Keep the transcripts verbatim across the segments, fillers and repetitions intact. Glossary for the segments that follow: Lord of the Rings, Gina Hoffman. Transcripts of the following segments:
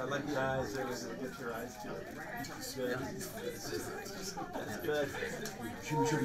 I like the eyes. They're going to get your eyes too. It's good. It's good.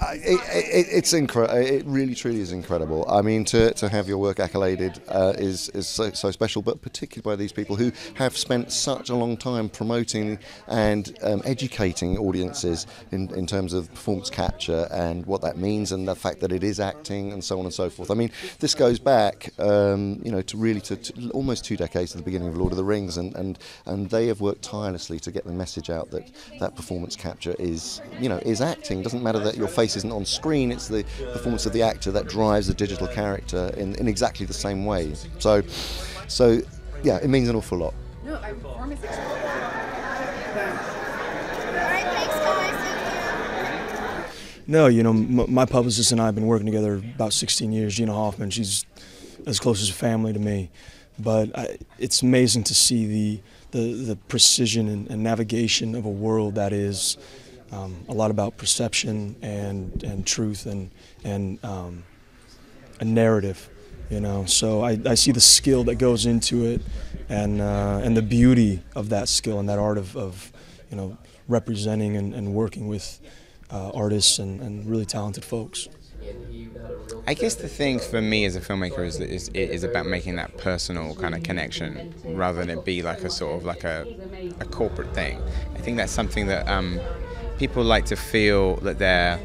I, it, it's incredible. It really, truly is incredible. I mean, to, to have your work accoladed uh, is, is so, so special, but particularly by these people who have spent such a long time promoting and um, educating audiences in, in terms of performance capture and what that means and the fact that it is acting and so on and so forth. I mean, this goes back, um, you know, to really to, to almost two decades to the beginning of Lord of the Rings, and, and, and they have worked tirelessly to get the message out that that performance capture is, you know, is acting. It doesn't matter that your face isn't on screen, it's the performance of the actor that drives the digital character in, in exactly the same way. So, so yeah, it means an awful lot. No, I perform as No, you know, m my publicist and I have been working together about sixteen years, Gina Hoffman. She's as close as family to me. But I, it's amazing to see the, the, the precision and, and navigation of a world that is um, a lot about perception and, and truth and, and um, a narrative, you know. So I, I see the skill that goes into it and, uh, and the beauty of that skill and that art of, of you know, representing and, and working with Uh, artists and, and really talented folks. I guess the thing for me as a filmmaker is that is, it is about making that personal kind of connection rather than it be like a sort of like a, a corporate thing. I think that's something that um, people like to feel that they're,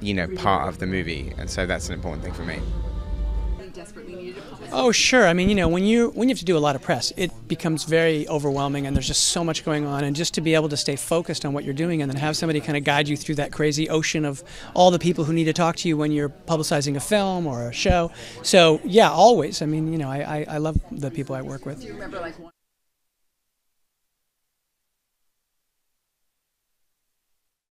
you know, part of the movie, and so that's an important thing for me. Oh sure, I mean, you know, when you when you have to do a lot of press, it becomes very overwhelming and there's just so much going on, and just to be able to stay focused on what you're doing and then have somebody kind of guide you through that crazy ocean of all the people who need to talk to you when you're publicizing a film or a show. So yeah, always. I mean, you know, I, I, I love the people I work with.